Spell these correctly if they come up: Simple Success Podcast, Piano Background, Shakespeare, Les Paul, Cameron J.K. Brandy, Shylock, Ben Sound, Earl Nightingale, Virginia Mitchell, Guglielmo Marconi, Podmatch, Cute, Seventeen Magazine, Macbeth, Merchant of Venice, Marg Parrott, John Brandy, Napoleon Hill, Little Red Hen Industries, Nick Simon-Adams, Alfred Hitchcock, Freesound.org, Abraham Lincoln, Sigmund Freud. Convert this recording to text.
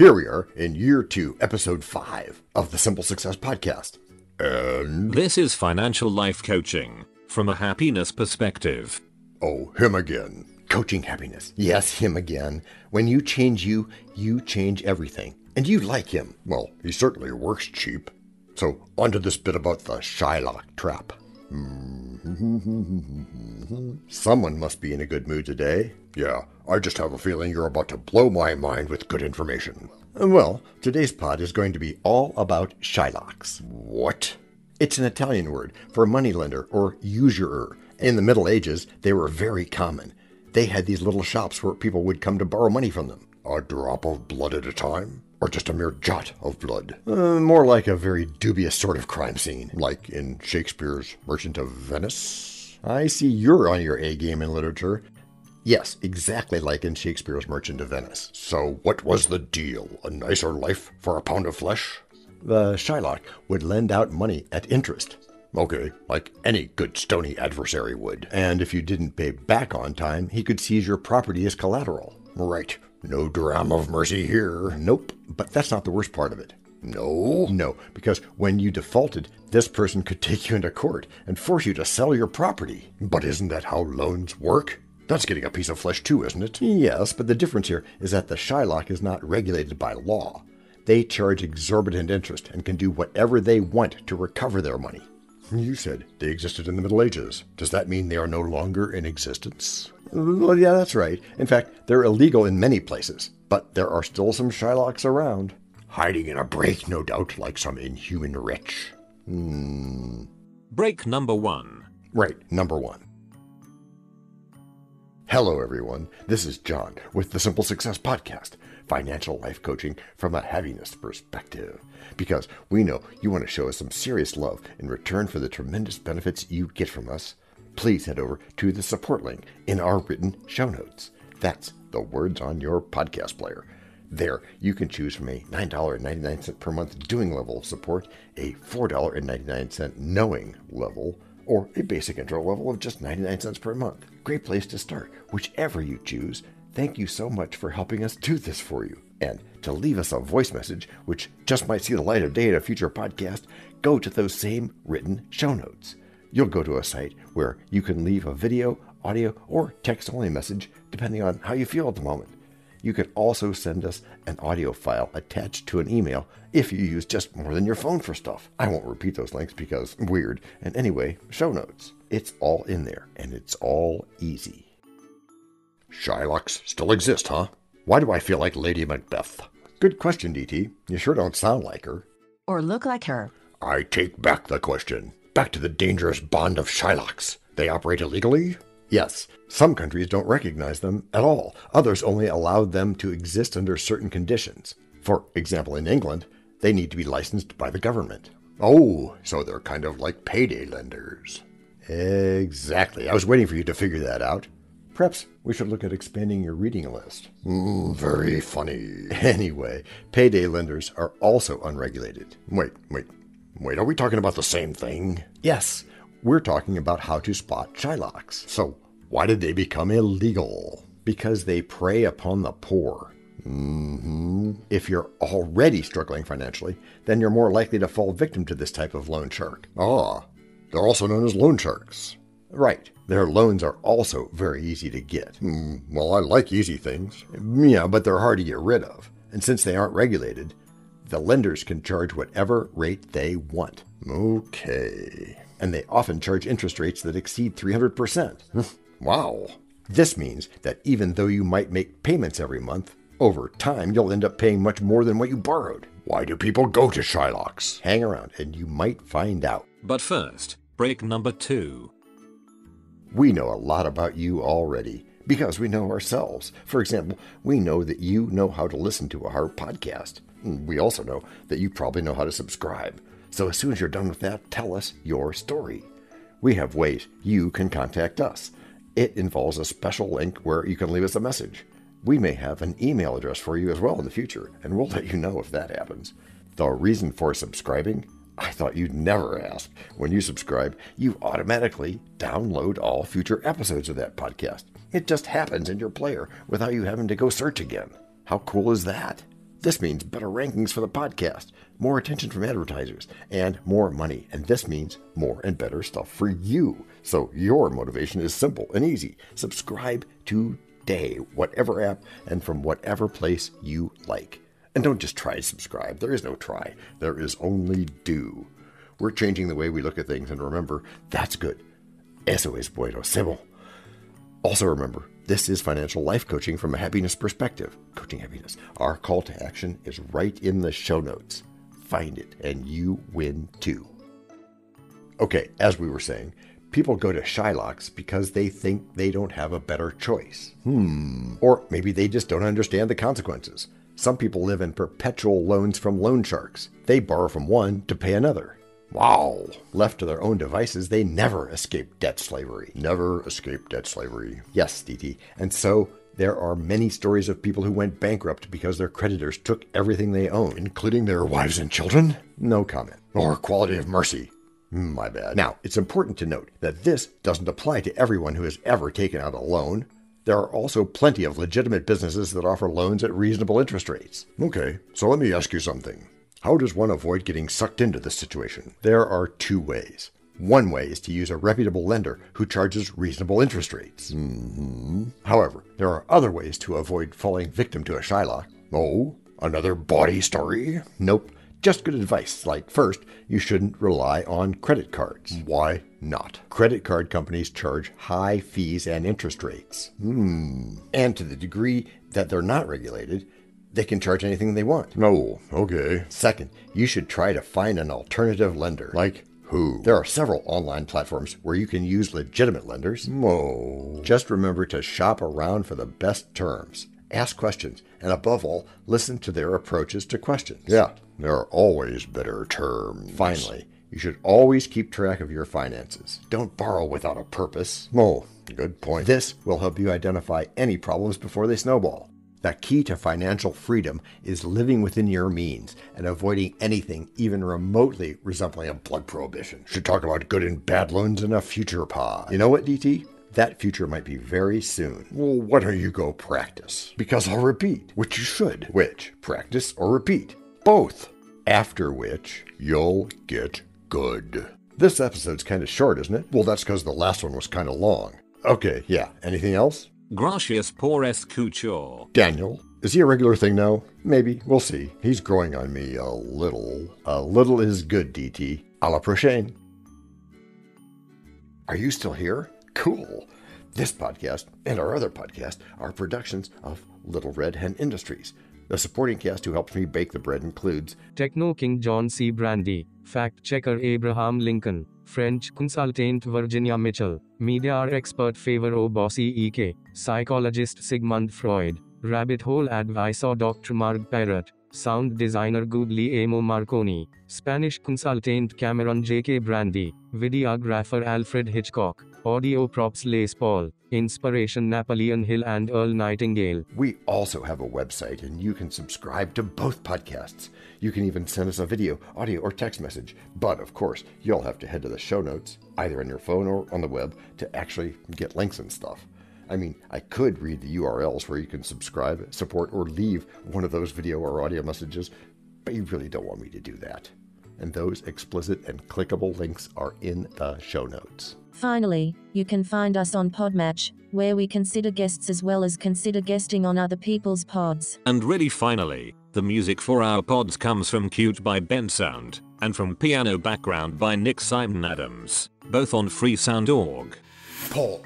Here we are in year 2, episode 5 of the Simple Success Podcast. And this is financial life coaching from a happiness perspective. Oh, him again. Coaching happiness. Yes, him again. When you change you change everything. And you like him. Well, he certainly works cheap. So, onto this bit about the Shylock trap. Someone must be in a good mood today. Yeah, I just have a feeling you're about to blow my mind with good information. Well, today's pod is going to be all about Shylocks. What? It's an Italian word for moneylender or usurer. In the Middle Ages, they were very common. They had these little shops where people would come to borrow money from them. A drop of blood at a time? Or just a mere jot of blood? More like a very dubious sort of crime scene, like in Shakespeare's Merchant of Venice. I see you're on your A-game in literature. Yes, exactly like in Shakespeare's Merchant of Venice. So what was the deal? A nicer life for a pound of flesh? The Shylock would lend out money at interest. Okay, like any good stony adversary would. And if you didn't pay back on time, he could seize your property as collateral. Right. No dram of mercy here. Nope. But that's not the worst part of it. No? No, because when you defaulted, this person could take you into court and force you to sell your property. But isn't that how loans work? That's getting a piece of flesh too, isn't it? Yes, but the difference here is that the Shylock is not regulated by law. They charge exorbitant interest and can do whatever they want to recover their money. You said they existed in the Middle Ages. Does that mean they are no longer in existence? Well, yeah, that's right. In fact, they're illegal in many places, but there are still some Shylocks around. Hiding in a break, no doubt, like some inhuman wretch. Break number 1. Right, number 1. Hello, everyone. This is John with the Simple Success Podcast, financial life coaching from a happiness perspective. Because we know you want to show us some serious love in return for the tremendous benefits you get from us. Please head over to the support link in our written show notes. That's the words on your podcast player. There, you can choose from a $9.99 per month doing level of support, a $4.99 knowing level, or a basic intro level of just 99 cents per month. Great place to start. Whichever you choose, thank you so much for helping us do this for you. And to leave us a voice message, which just might see the light of day in a future podcast, go to those same written show notes. You'll go to a site where you can leave a video, audio, or text-only message, depending on how you feel at the moment. You can also send us an audio file attached to an email if you use just more than your phone for stuff. I won't repeat those links because weird. And anyway, show notes. It's all in there, and it's all easy. Shylocks still exist, huh? Why do I feel like Lady Macbeth? Good question, DT. You sure don't sound like her. Or look like her. I take back the question. Back to the dangerous bond of Shylocks. They operate illegally? Yes, some countries don't recognize them at all. Others only allow them to exist under certain conditions. For example, in England, they need to be licensed by the government. Oh, so they're kind of like payday lenders. Exactly. I was waiting for you to figure that out. Perhaps we should look at expanding your reading list. Very funny. Anyway, payday lenders are also unregulated. Wait, are we talking about the same thing? Yes. We're talking about how to spot Shylocks. So, why did they become illegal? Because they prey upon the poor. If you're already struggling financially, then you're more likely to fall victim to this type of loan shark. Ah, they're also known as loan sharks. Right. Their loans are also very easy to get. Well, I like easy things. Yeah, but they're hard to get rid of. And since they aren't regulated, the lenders can charge whatever rate they want. Okay. And they often charge interest rates that exceed 300%. Wow. This means that even though you might make payments every month, over time you'll end up paying much more than what you borrowed. Why do people go to Shylocks? Hang around and you might find out. But first, break number 2. We know a lot about you already because we know ourselves. For example, we know that you know how to listen to a hard podcast. We also know that you probably know how to subscribe. So as soon as you're done with that, tell us your story. We have ways you can contact us. It involves a special link where you can leave us a message. We may have an email address for you as well in the future, and we'll let you know if that happens. The reason for subscribing? I thought you'd never ask. When you subscribe, you automatically download all future episodes of that podcast. It just happens in your player without you having to go search again. How cool is that? This means better rankings for the podcast, more attention from advertisers, and more money. And this means more and better stuff for you. So your motivation is simple and easy. Subscribe today, whatever app and from whatever place you like. And don't just try to subscribe. There is no try. There is only do. We're changing the way we look at things. And remember, that's good. Eso es bueno, Sybil. Also remember, this is financial life coaching from a happiness perspective. Coaching happiness. Our call to action is right in the show notes. Find it and you win too. Okay, as we were saying, people go to Shylock's because they think they don't have a better choice. Or maybe they just don't understand the consequences. Some people live in perpetual loans from loan sharks. They borrow from one to pay another. Wow. Left to their own devices, they never escape debt slavery. Never escape debt slavery. Yes, DT. And so there are many stories of people who went bankrupt because their creditors took everything they owned, including their wives and children? No comment. Or quality of mercy. My bad. Now, it's important to note that this doesn't apply to everyone who has ever taken out a loan. There are also plenty of legitimate businesses that offer loans at reasonable interest rates. Okay, so let me ask you something. How does one avoid getting sucked into this situation? There are two ways. One way is to use a reputable lender who charges reasonable interest rates. However, there are other ways to avoid falling victim to a Shylock. Oh, another bawdy story? Nope. Just good advice, like first, you shouldn't rely on credit cards. Why not? Credit card companies charge high fees and interest rates. And to the degree that they're not regulated, they can charge anything they want. No, okay. Second, you should try to find an alternative lender. Like who? There are several online platforms where you can use legitimate lenders. No. Just remember to shop around for the best terms. Ask questions, and above all, listen to their approaches to questions. Yeah, there are always better terms. Finally, you should always keep track of your finances. Don't borrow without a purpose. No, good point. This will help you identify any problems before they snowball. The key to financial freedom is living within your means and avoiding anything even remotely resembling a blood prohibition. Should talk about good and bad loans in a future pod. You know what, DT? That future might be very soon. Well, why don't you go practice? Because I'll repeat, which you should. Which? Practice or repeat? Both. After which, you'll get good. This episode's kind of short, isn't it? Well, that's because the last one was kind of long. Okay, yeah. Anything else? Gracias por escuchar. Daniel, is he a regular thing now? Maybe. We'll see. He's growing on me a little. A little is good, DT. A la prochaine. Are you still here? Cool. This podcast and our other podcast are productions of Little Red Hen Industries. The supporting cast who helps me bake the bread includes Techno King John C. Brandy, Fact Checker Abraham Lincoln, French Consultant Virginia Mitchell, Media R Expert Favor O. Bossy E.K., Psychologist Sigmund Freud, Rabbit Hole Advisor Dr. Marg Parrott, Sound Designer Guglielmo Marconi, Spanish Consultant Cameron J.K. Brandy, Videographer Alfred Hitchcock, Audio Props Les Paul, Inspiration Napoleon Hill and Earl Nightingale. We also have a website and you can subscribe to both podcasts. You can even send us a video, audio, or text message. But of course, you'll have to head to the show notes, either on your phone or on the web, to actually get links and stuff. I mean, I could read the URLs where you can subscribe, support, or leave one of those video or audio messages, but you really don't want me to do that. And those explicit and clickable links are in the show notes. Finally, you can find us on Podmatch, where we consider guests as well as consider guesting on other people's pods. And really finally, the music for our pods comes from Cute by Ben Sound, and from Piano Background by Nick Simon-Adams, both on Freesound.org. Paul.